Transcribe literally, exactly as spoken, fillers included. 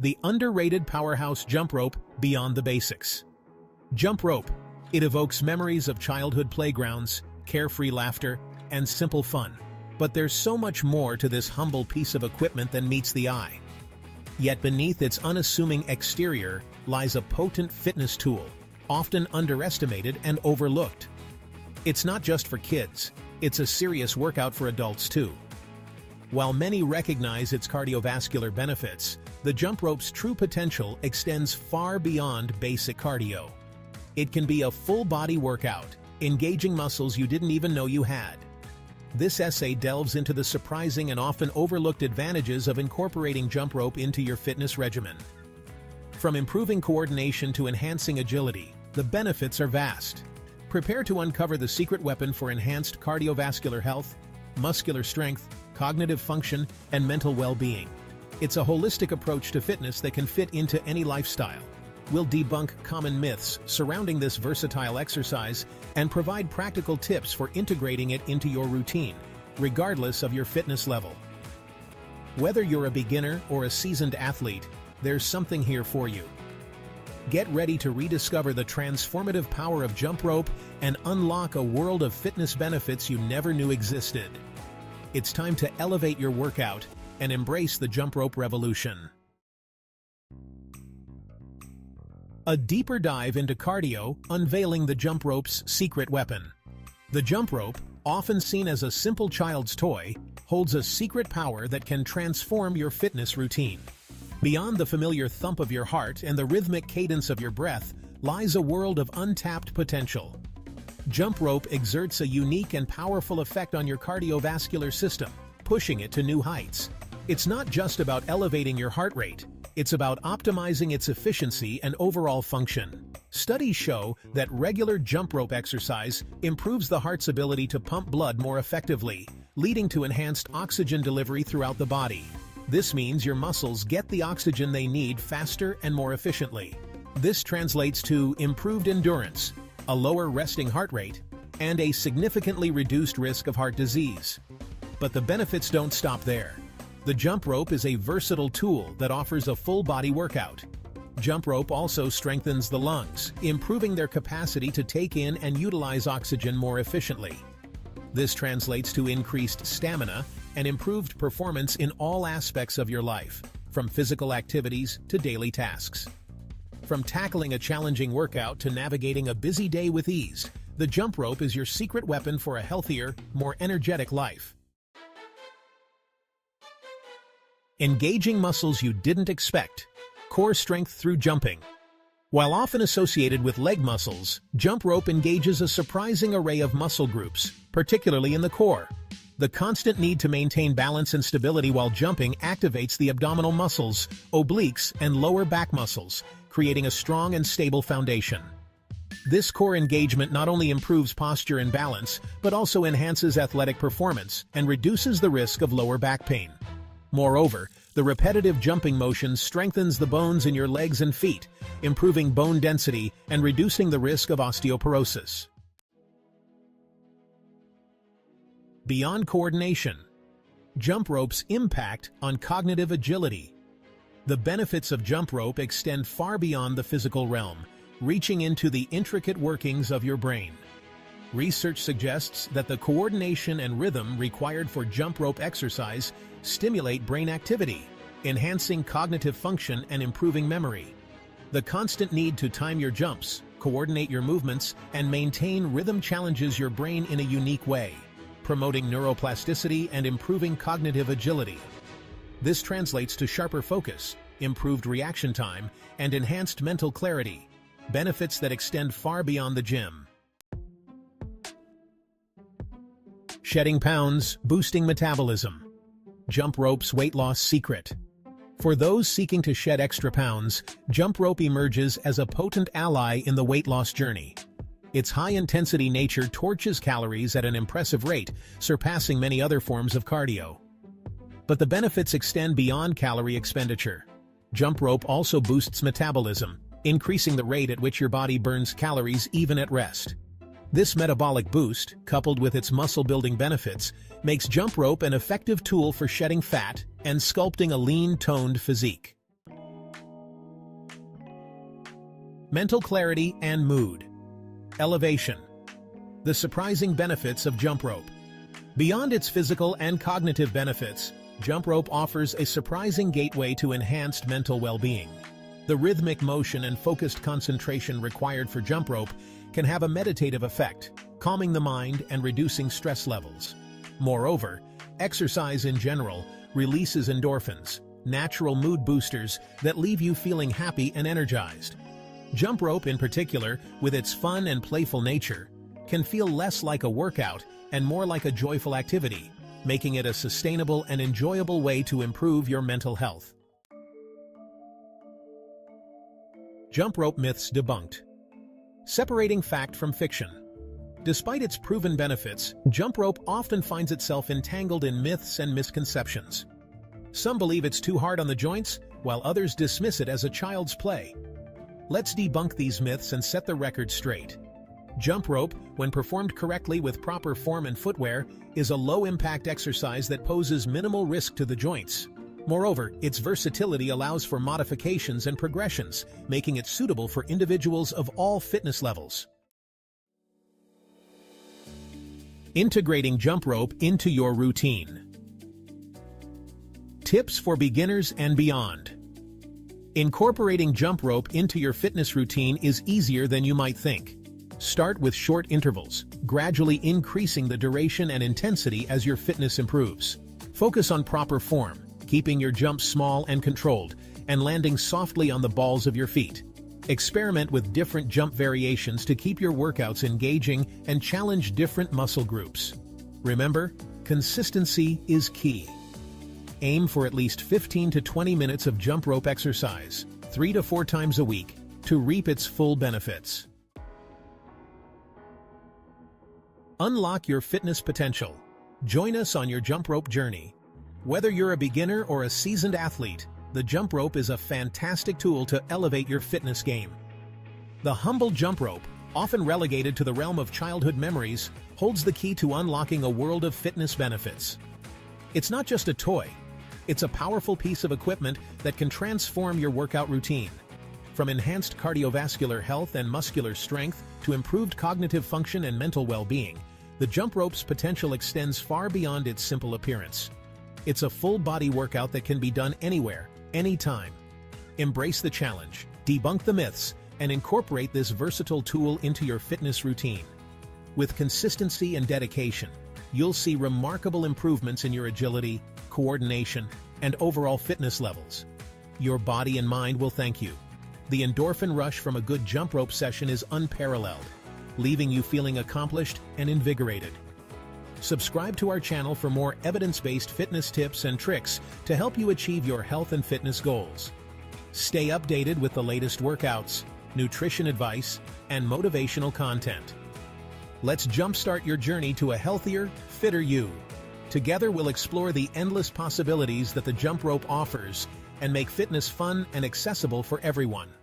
the underrated powerhouse jump rope beyond the basics. Jump rope. It evokes memories of childhood playgrounds, carefree laughter, and simple fun. But there's so much more to this humble piece of equipment than meets the eye. Yet beneath its unassuming exterior lies a potent fitness tool, often underestimated and overlooked. It's not just for kids, it's a serious workout for adults too. While many recognize its cardiovascular benefits, the jump rope's true potential extends far beyond basic cardio. It can be a full-body workout, engaging muscles you didn't even know you had. This essay delves into the surprising and often overlooked advantages of incorporating jump rope into your fitness regimen. From improving coordination to enhancing agility, the benefits are vast. Prepare to uncover the secret weapon for enhanced cardiovascular health, muscular strength, cognitive function, and mental well-being. It's a holistic approach to fitness that can fit into any lifestyle. We'll debunk common myths surrounding this versatile exercise and provide practical tips for integrating it into your routine, regardless of your fitness level. Whether you're a beginner or a seasoned athlete, there's something here for you. Get ready to rediscover the transformative power of jump rope and unlock a world of fitness benefits you never knew existed. It's time to elevate your workout and embrace the jump rope revolution. A deeper dive into cardio, unveiling the jump rope's secret weapon. The jump rope, often seen as a simple child's toy, holds a secret power that can transform your fitness routine. Beyond the familiar thump of your heart and the rhythmic cadence of your breath lies a world of untapped potential. Jump rope exerts a unique and powerful effect on your cardiovascular system, pushing it to new heights. It's not just about elevating your heart rate. It's about optimizing its efficiency and overall function. Studies show that regular jump rope exercise improves the heart's ability to pump blood more effectively, leading to enhanced oxygen delivery throughout the body. This means your muscles get the oxygen they need faster and more efficiently. This translates to improved endurance, a lower resting heart rate, and a significantly reduced risk of heart disease. But the benefits don't stop there. The jump rope is a versatile tool that offers a full-body workout. Jump rope also strengthens the lungs, improving their capacity to take in and utilize oxygen more efficiently. This translates to increased stamina and improved performance in all aspects of your life, from physical activities to daily tasks. From tackling a challenging workout to navigating a busy day with ease, the jump rope is your secret weapon for a healthier, more energetic life. Engaging muscles you didn't expect. Core strength through jumping. While often associated with leg muscles, jump rope engages a surprising array of muscle groups, particularly in the core. The constant need to maintain balance and stability while jumping activates the abdominal muscles, obliques, and lower back muscles, creating a strong and stable foundation. This core engagement not only improves posture and balance, but also enhances athletic performance and reduces the risk of lower back pain. Moreover, the repetitive jumping motion strengthens the bones in your legs and feet, improving bone density and reducing the risk of osteoporosis. Beyond coordination, jump rope's impact on cognitive agility. The benefits of jump rope extend far beyond the physical realm, reaching into the intricate workings of your brain. Research suggests that the coordination and rhythm required for jump rope exercise stimulate brain activity, enhancing cognitive function and improving memory. The constant need to time your jumps, coordinate your movements, and maintain rhythm challenges your brain in a unique way, promoting neuroplasticity and improving cognitive agility. This translates to sharper focus, improved reaction time, and enhanced mental clarity, benefits that extend far beyond the gym. Shedding pounds, boosting metabolism. Jump rope's weight loss secret. For those seeking to shed extra pounds, jump rope emerges as a potent ally in the weight loss journey. Its high-intensity nature torches calories at an impressive rate, surpassing many other forms of cardio. But the benefits extend beyond calorie expenditure. Jump rope also boosts metabolism, increasing the rate at which your body burns calories even at rest. This metabolic boost, coupled with its muscle-building benefits, makes jump rope an effective tool for shedding fat and sculpting a lean, toned physique. mental clarity, and mood. Elevation. The surprising benefits of jump rope. Beyond its physical and cognitive benefits, jump rope offers a surprising gateway to enhanced mental well-being. The rhythmic motion and focused concentration required for jump rope can have a meditative effect, calming the mind and reducing stress levels. Moreover, exercise in general releases endorphins, natural mood boosters that leave you feeling happy and energized. Jump rope in particular, with its fun and playful nature, can feel less like a workout and more like a joyful activity, making it a sustainable and enjoyable way to improve your mental health. Jump rope myths debunked. Separating fact from fiction. Despite its proven benefits, jump rope often finds itself entangled in myths and misconceptions. Some believe it's too hard on the joints, while others dismiss it as a child's play. Let's debunk these myths and set the record straight. Jump rope, when performed correctly with proper form and footwear, is a low-impact exercise that poses minimal risk to the joints. Moreover, its versatility allows for modifications and progressions, making it suitable for individuals of all fitness levels. Integrating jump rope into your routine. Tips for beginners and beyond. Incorporating jump rope into your fitness routine is easier than you might think. Start with short intervals, gradually increasing the duration and intensity as your fitness improves. Focus on proper form, keeping your jumps small and controlled, and landing softly on the balls of your feet. Experiment with different jump variations to keep your workouts engaging and challenge different muscle groups. Remember, consistency is key. Aim for at least fifteen to twenty minutes of jump rope exercise, three to four times a week, to reap its full benefits. Unlock your fitness potential. Join us on your jump rope journey. Whether you're a beginner or a seasoned athlete, the jump rope is a fantastic tool to elevate your fitness game. The humble jump rope, often relegated to the realm of childhood memories, holds the key to unlocking a world of fitness benefits. It's not just a toy. It's a powerful piece of equipment that can transform your workout routine. From enhanced cardiovascular health and muscular strength to improved cognitive function and mental well-being, the jump rope's potential extends far beyond its simple appearance. It's a full-body workout that can be done anywhere, anytime. Embrace the challenge, debunk the myths, and incorporate this versatile tool into your fitness routine. With consistency and dedication, you'll see remarkable improvements in your agility, coordination, and overall fitness levels. Your body and mind will thank you. The endorphin rush from a good jump rope session is unparalleled, leaving you feeling accomplished and invigorated. Subscribe to our channel for more evidence-based fitness tips and tricks to help you achieve your health and fitness goals. Stay updated with the latest workouts, nutrition advice, and motivational content. Let's jumpstart your journey to a healthier, fitter you. Together we'll explore the endless possibilities that the jump rope offers and make fitness fun and accessible for everyone.